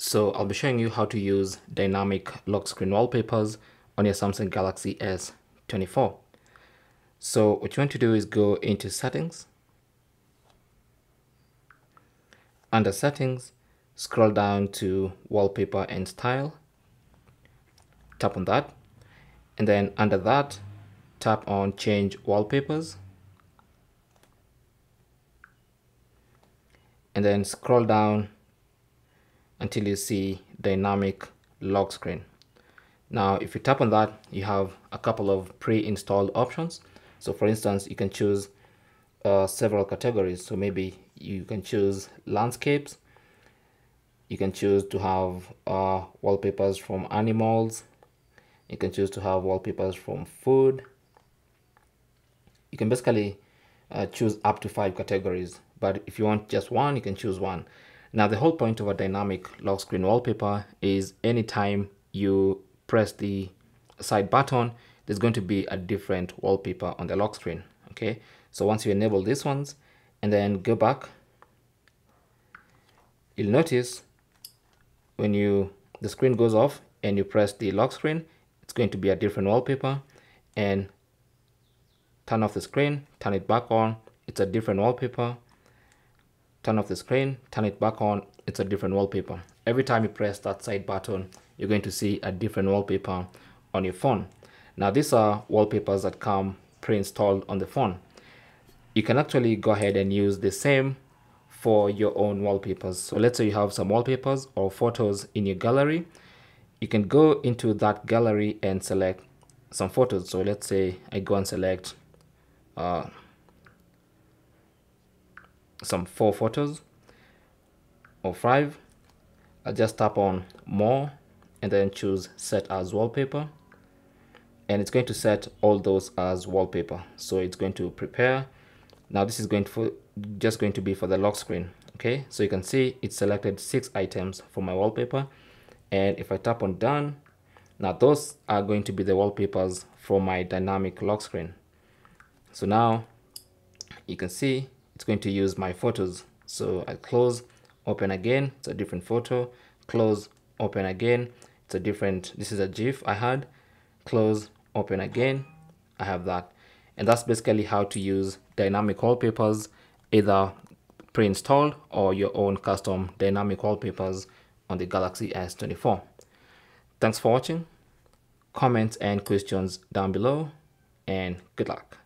So I'll be showing you how to use dynamic lock screen wallpapers on your Samsung Galaxy S24. So what you want to do is go into settings. Under settings, scroll down to wallpaper and style. Tap on that. And then under that, tap on change wallpapers. And then scroll down until you see dynamic lock screen. Now, if you tap on that, you have a couple of pre-installed options. So for instance, you can choose several categories. So maybe you can choose landscapes. You can choose to have wallpapers from animals. You can choose to have wallpapers from food. You can basically choose up to 5 categories. But if you want just one, you can choose one. Now, the whole point of a dynamic lock screen wallpaper is anytime you press the side button, there's going to be a different wallpaper on the lock screen. Okay, so once you enable these ones and then go back, you'll notice when the screen goes off and you press the lock screen, it's going to be a different wallpaper. And turn off the screen, turn it back on, it's a different wallpaper. Turn off the screen, turn it back on, it's a different wallpaper. Every time you press that side button, you're going to see a different wallpaper on your phone. Now, these are wallpapers that come pre-installed on the phone. You can actually go ahead and use the same for your own wallpapers. So let's say you have some wallpapers or photos in your gallery. You can go into that gallery and select some photos. So let's say I go and select some 4 photos or 5. I'll just tap on more and then choose set as wallpaper, and it's going to set all those as wallpaper. So it's going to prepare. Now this is just going to be for the lock screen. Okay, so you can see it selected 6 items for my wallpaper, and if I tap on done, now those are going to be the wallpapers for my dynamic lock screen. So now you can see it's going to use my photos. So I close, open again, it's a different photo. Close, open again, it's a different, this is a GIF I had. Close, open again, I have that. And that's basically how to use dynamic wallpapers, either pre-installed or your own custom dynamic wallpapers on the Galaxy S24. Thanks for watching. Comments and questions down below, and good luck.